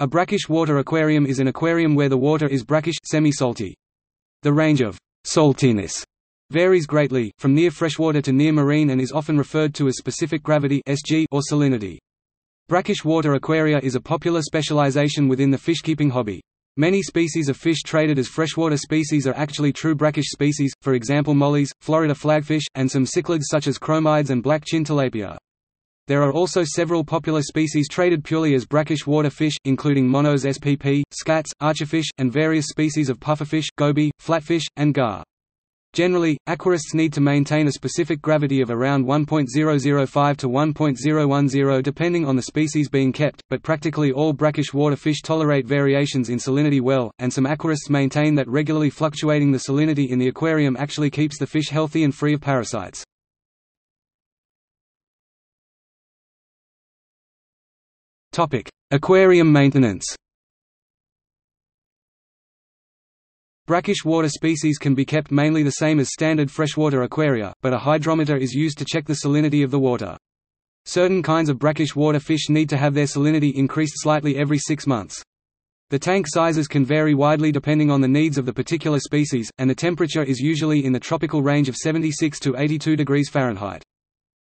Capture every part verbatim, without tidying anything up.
A brackish water aquarium is an aquarium where the water is brackish, semi-salty. The range of saltiness varies greatly, from near freshwater to near marine, and is often referred to as specific gravity (S G) or salinity. Brackish water aquaria is a popular specialization within the fishkeeping hobby. Many species of fish traded as freshwater species are actually true brackish species, for example mollies, Florida flagfish, and some cichlids such as chromides and black-chin tilapia. There are also several popular species traded purely as brackish water fish, including monos S P P, scats, archerfish, and various species of pufferfish, goby, flatfish, and gar. Generally, aquarists need to maintain a specific gravity of around one point zero zero five to one point zero one zero depending on the species being kept, but practically all brackish water fish tolerate variations in salinity well, and some aquarists maintain that regularly fluctuating the salinity in the aquarium actually keeps the fish healthy and free of parasites. Aquarium maintenance. Brackish water species can be kept mainly the same as standard freshwater aquaria, but a hydrometer is used to check the salinity of the water. Certain kinds of brackish water fish need to have their salinity increased slightly every six months. The tank sizes can vary widely depending on the needs of the particular species, and the temperature is usually in the tropical range of seventy-six to eighty-two degrees Fahrenheit.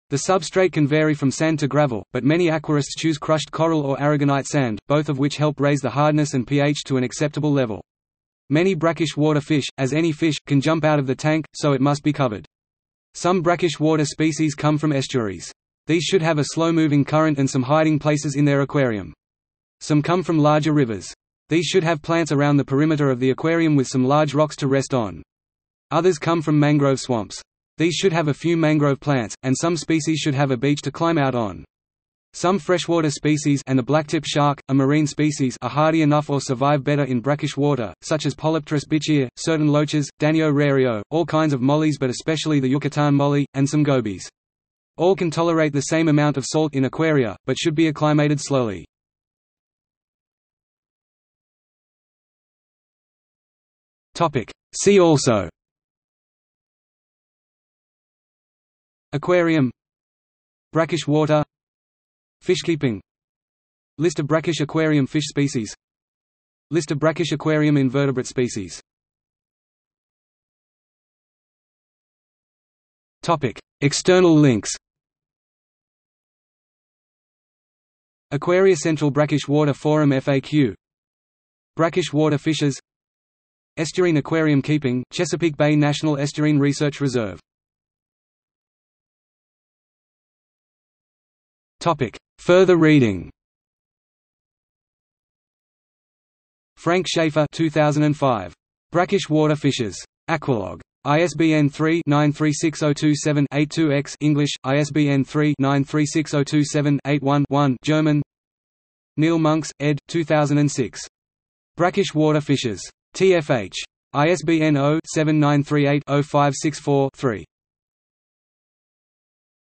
The substrate can vary from sand to gravel, but many aquarists choose crushed coral or aragonite sand, both of which help raise the hardness and pH to an acceptable level. Many brackish water fish, as any fish, can jump out of the tank, so it must be covered. Some brackish water species come from estuaries. These should have a slow-moving current and some hiding places in their aquarium. Some come from larger rivers. These should have plants around the perimeter of the aquarium with some large rocks to rest on. Others come from mangrove swamps. These should have a few mangrove plants, and some species should have a beach to climb out on. Some freshwater species, and the blacktip shark, a marine species, are hardy enough or survive better in brackish water, such as Polypterus bichir, certain loaches, Danio rerio, all kinds of mollies but especially the Yucatan molly, and some gobies. All can tolerate the same amount of salt in aquaria, but should be acclimated slowly. See also: aquarium, brackish water, fishkeeping, list of brackish aquarium fish species, list of brackish aquarium invertebrate species. Topic: external links. Aquaria Central Brackish Water Forum F A Q, brackish water fishes, estuarine aquarium keeping, Chesapeake Bay National Estuarine Research Reserve. Topic: further reading. Frank Schaefer, two thousand five. Brackish water fishes. Aqualog. I S B N three nine three six zero two seven eight two X English, I S B N three nine three six zero two seven eight one one German. Neil Monks, ed. two thousand six. Brackish water fishes. T F H. I S B N zero seven nine three eight zero five six four three.